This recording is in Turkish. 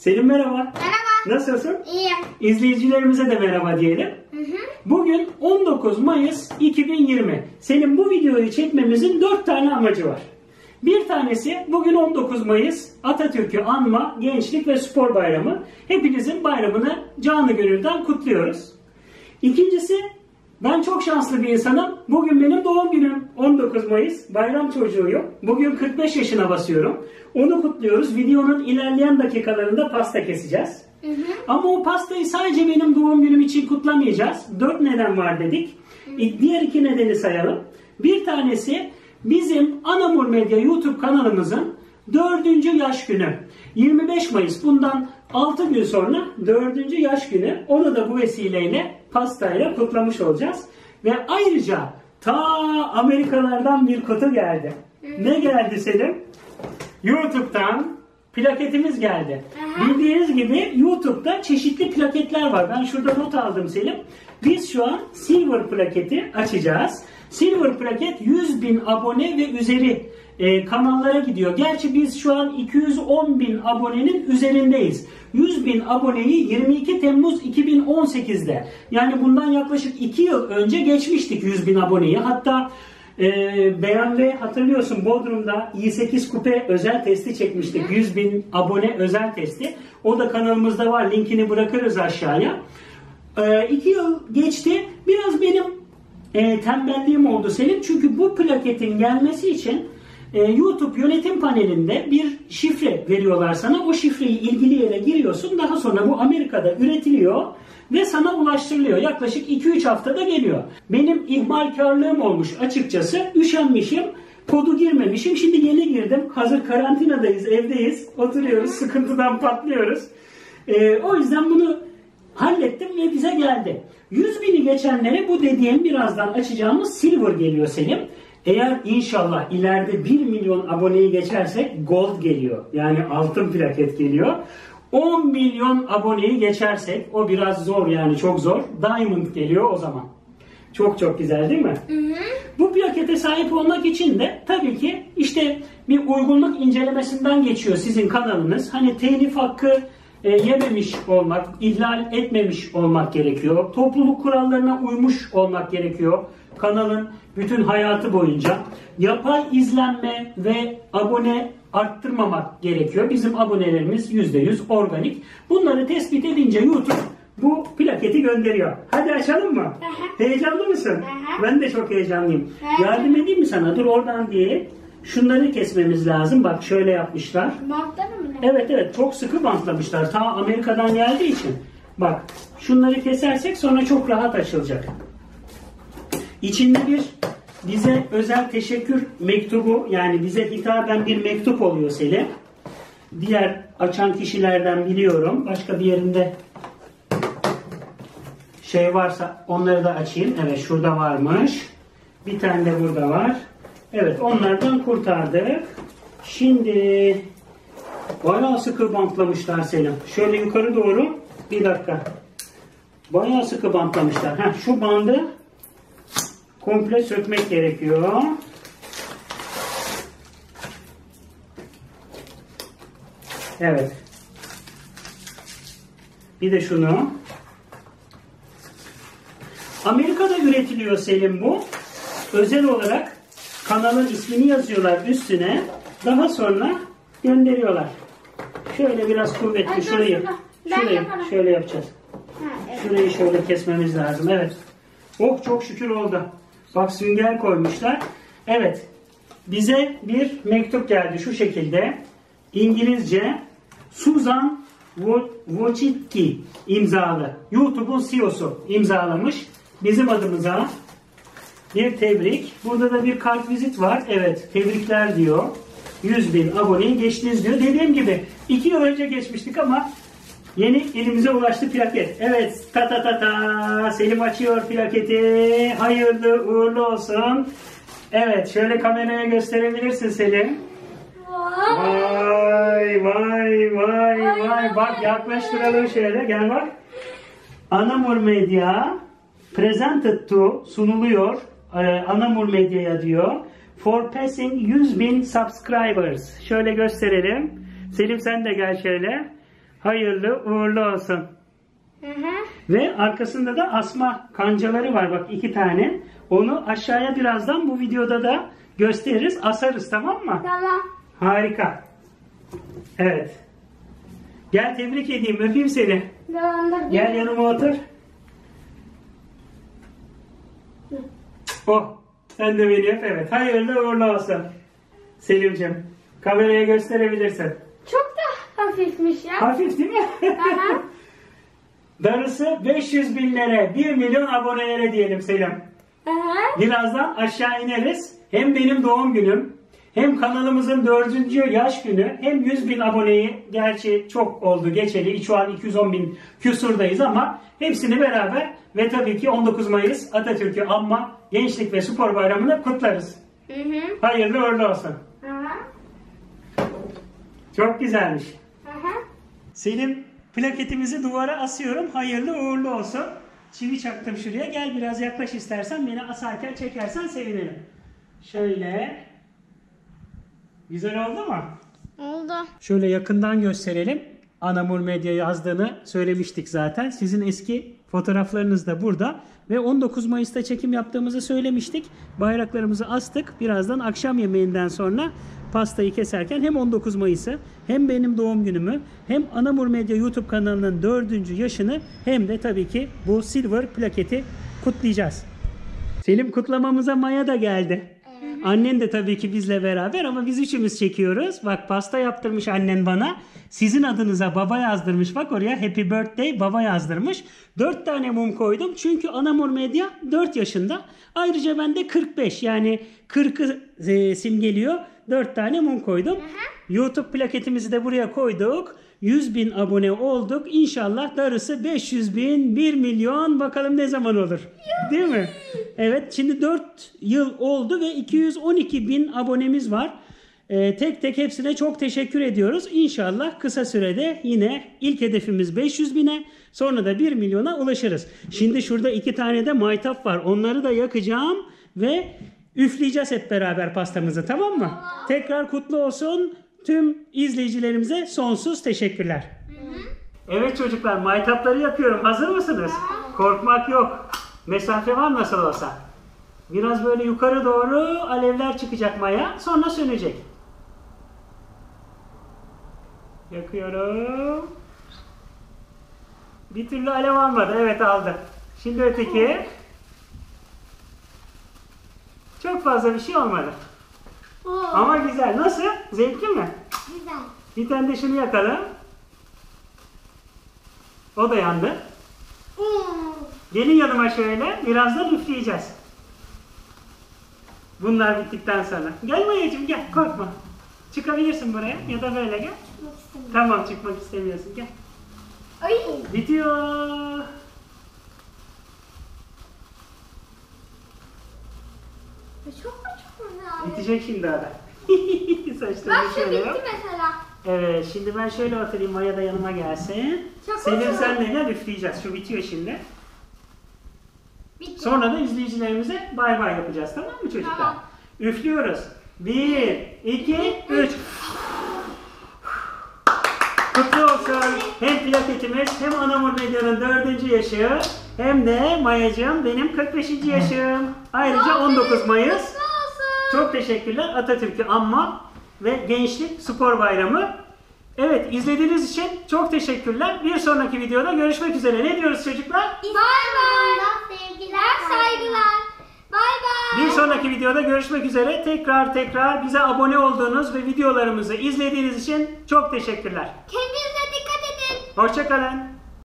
Selim merhaba. Merhaba. Nasılsın? İyiyim. İzleyicilerimize de merhaba diyelim. Hı hı. Bugün 19 Mayıs 2020. Selim, bu videoyu çekmemizin 4 tane amacı var. Bir tanesi bugün 19 Mayıs Atatürk'ü anma Gençlik ve Spor Bayramı. Hepinizin bayramını canı gönülden kutluyoruz. İkincisi, ben çok şanslı bir insanım. Bugün benim doğum günüm. 19 Mayıs. Bayram çocuğuyum. Bugün 45 yaşına basıyorum. Onu kutluyoruz. Videonun ilerleyen dakikalarında pasta keseceğiz. Hı hı. Ama o pastayı sadece benim doğum günüm için kutlamayacağız. 4 neden var dedik. Hı hı. Diğer 2 nedeni sayalım. Bir tanesi bizim Anamur Medya YouTube kanalımızın 4. yaş günü. 25 Mayıs. Bundan 6 gün sonra 4. yaş günü. Onu da bu vesileyle pastayla kutlamış olacağız. Ve ayrıca ta Amerikalardan bir kutu geldi. Ne geldi Selim? YouTube'dan plaketimiz geldi. Bildiğiniz gibi YouTube'da çeşitli plaketler var. Ben şurada not aldım Selim. Biz şu an Silver plaketi açacağız. Silver plaket 100.000 abone ve üzeri kanallara gidiyor. Gerçi biz şu an 210.000 abonenin üzerindeyiz. 100.000 aboneyi 22 Temmuz 2018'de, yani bundan yaklaşık 2 yıl önce geçmiştik 100.000 aboneyi. Hatta BMW, hatırlıyorsun, Bodrum'da i8 Coupe özel testi çekmiştik. 100.000 abone özel testi. O da kanalımızda var. Linkini bırakırız aşağıya. 2 yıl geçti. Biraz benim tembelliğim oldu Selim. Çünkü bu plaketin gelmesi için YouTube yönetim panelinde bir şifre veriyorlar sana. O şifreyi ilgili yere giriyorsun. Daha sonra bu Amerika'da üretiliyor ve sana ulaştırılıyor. Yaklaşık 2-3 haftada geliyor. Benim ihmalkarlığım olmuş açıkçası. Üşenmişim. Kodu girmemişim. Şimdi yeni girdim. Hazır karantinadayız, evdeyiz. Oturuyoruz. Sıkıntıdan patlıyoruz. O yüzden bunu hallettim ve bize geldi. 100.000'i geçenlere bu dediğim birazdan açacağımız Silver geliyor Selim. Eğer inşallah ileride 1 milyon aboneyi geçersek Gold geliyor. Yani altın plaket geliyor. 10 milyon aboneyi geçersek, o biraz zor, yani çok zor, Diamond geliyor o zaman. Çok çok güzel değil mi? Hı hı. Bu plakete sahip olmak için de tabii ki işte bir uygunluk incelemesinden geçiyor sizin kanalınız. Hani telif hakkı yememiş olmak, ihlal etmemiş olmak gerekiyor. Topluluk kurallarına uymuş olmak gerekiyor. Kanalın bütün hayatı boyunca yapay izlenme ve abone arttırmamak gerekiyor. Bizim abonelerimiz %100 organik. Bunları tespit edince YouTube bu plaketi gönderiyor. Hadi açalım mı? Heyecanlı mısın? Ben de çok heyecanlıyım. Yardım edeyim mi sana? Dur oradan diye. Şunları kesmemiz lazım. Bak şöyle yapmışlar. Bantlamış mı? Evet evet, çok sıkı bantlamışlar. Ta Amerika'dan geldiği için. Bak şunları kesersek sonra çok rahat açılacak. İçinde bir bize özel teşekkür mektubu, yani bize hitaben bir mektup oluyor Selim. Diğer açan kişilerden biliyorum. Başka bir yerinde şey varsa onları da açayım. Evet, şurada varmış. Bir tane de burada var. Evet, onlardan kurtardık. Şimdi bayağı sıkı bantlamışlar Selim. Şöyle yukarı doğru. Bir dakika. Bayağı sıkı bantlamışlar. Heh, şu bandı komple sökmek gerekiyor. Evet. Bir de şunu. Amerika'da üretiliyor Selim bu. Özel olarak kanalın ismini yazıyorlar üstüne. Daha sonra gönderiyorlar. Şöyle biraz kuvvetli. Şurayı, şurayı şöyle yapacağız. Şurayı şöyle kesmemiz lazım. Evet. Oh, çok şükür oldu. Bak sünger koymuşlar. Evet. Bize bir mektup geldi şu şekilde. İngilizce, Susan Wojcicki imzalı. YouTube'un CEO'su imzalamış. Bizim adımıza bir tebrik. Burada da bir kartvizit var. Evet, tebrikler diyor. 100.000 aboneyi geçtiniz diyor. Dediğim gibi 2 yıl önce geçmiştik ama yeni elimize ulaştı plaket. Evet, ta ta ta ta. Selim açıyor plaketi. Hayırlı uğurlu olsun. Evet, şöyle kameraya gösterebilirsin Selim. Vay vay vay vay. Bak yaklaştıralım şöyle. Gel bak. Anamur Medya presented to, sunuluyor. Anamur Medya'ya diyor. For passing 100.000 subscribers. Şöyle gösterelim. Selim sen de gel şöyle. Hayırlı uğurlu olsun. Ve arkasında da asma kancaları var. Bak 2 tane. Onu aşağıya birazdan bu videoda da gösteririz. Asarız, tamam mı? Tamam. Harika. Evet. Gel tebrik edeyim. Öpeyim seni. Tamam. Gel yanıma otur. Oh. Sen de beni öp. Evet. Hayırlı uğurlu olsun. Selim'ciğim. Kameraya gösterebilirsin. Çok da hafifmiş ya. Hafif değil mi? Aha. Darısı 500.000'lere, 1 milyon abonelere diyelim Selim. Aha. Birazdan aşağı ineriz. Hem benim doğum günüm, hem kanalımızın 4. yaş günü, hem 100.000 aboneyi, gerçi çok oldu geçeli. Şu an 210.000 küsurdayız ama hepsini beraber ve tabii ki 19 Mayıs Atatürk'ü anma, Gençlik ve Spor Bayramı'nı kutlarız. Hı hı. Hayırlı uğurlu olsun. Aha. Çok güzelmiş. Aha. Selim, plaketimizi duvara asıyorum. Hayırlı uğurlu olsun. Çivi çaktım şuraya. Gel biraz yaklaş istersen. Beni asarken çekersen sevinirim. Şöyle. Güzel oldu mu? Oldu. Şöyle yakından gösterelim. Anamur Medya yazdığını söylemiştik zaten. Sizin eski fotoğraflarınız da burada. Ve 19 Mayıs'ta çekim yaptığımızı söylemiştik. Bayraklarımızı astık. Birazdan akşam yemeğinden sonra pastayı keserken hem 19 Mayıs'ı hem benim doğum günümü hem Anamur Medya YouTube kanalının 4. yaşını hem de tabii ki bu silver plaketi kutlayacağız. Selim, kutlamamıza Maya da geldi. Annen de tabii ki bizle beraber ama biz üçümüz çekiyoruz. Bak pasta yaptırmış annen bana. Sizin adınıza baba yazdırmış. Bak oraya happy birthday baba yazdırmış. 4 tane mum koydum. Çünkü Anamur Medya 4 yaşında. Ayrıca ben de 45, yani 40'ı simgeliyor. 4 tane mum koydum. YouTube plaketimizi de buraya koyduk. 100.000 abone olduk. İnşallah darısı 500.000, 1 milyon. Bakalım ne zaman olur. Değil mi? Evet, şimdi 4 yıl oldu ve 212.000 abonemiz var. Tek tek hepsine çok teşekkür ediyoruz. İnşallah kısa sürede yine ilk hedefimiz 500.000'e, sonra da 1 milyona ulaşırız. Şimdi şurada 2 tane de maytap var. Onları da yakacağım ve üfleyeceğiz hep beraber pastamızı, tamam mı? Allah. Tekrar kutlu olsun. Tüm izleyicilerimize sonsuz teşekkürler. Hı hı. Evet çocuklar, maytapları yapıyorum. Hazır mısınız? Hı. Korkmak yok. Mesafe var nasıl olsa. Biraz böyle yukarı doğru alevler çıkacak Maya. Sonra sönecek. Yakıyorum. Bir türlü alev almadı. Evet aldı. Şimdi öteki. Çok fazla bir şey olmadı. Oo. Ama güzel. Nasıl? Zevkli mi? Güzel. Bir tane de şunu yakalım. O da yandı. Oo. Gelin yanıma şöyle. Birazdan üfleyeceğiz. Bunlar bittikten sonra. Gel Mayacığım, gel. Korkma. Çıkabilirsin buraya ya da böyle gel. Tamam, çıkmak istemiyorsun. Gel. Ay. Bitiyor. Çok güzel. Bitecek şimdi hala. Saçlarını bak, şöyle bitti mesela. Evet, şimdi ben şöyle oturayım, Maya da yanıma gelsin. Çok Selim, senle gel üfleyeceğiz. Şu bitiyor şimdi. Bitti. Sonra da izleyicilerimize bay bay yapacağız, tamam mı çocuklar? Tamam. Üflüyoruz. 1, 2, 3. Kutlu olsun. Hem plaketimiz, hem Anamur Medya'nın 4. yaşı, hem de Mayacığım benim 45. yaşım. Ayrıca 19 Mayıs. Çok teşekkürler. Atatürk'ü anma ve Gençlik Spor Bayramı. Evet, izlediğiniz için çok teşekkürler. Bir sonraki videoda görüşmek üzere. Ne diyoruz çocuklar? Bay bay. Sevgiler, saygılar. Bay bay. Bir sonraki videoda görüşmek üzere. Tekrar bize abone olduğunuz ve videolarımızı izlediğiniz için çok teşekkürler. Kendinize dikkat edin. Hoşça kalın.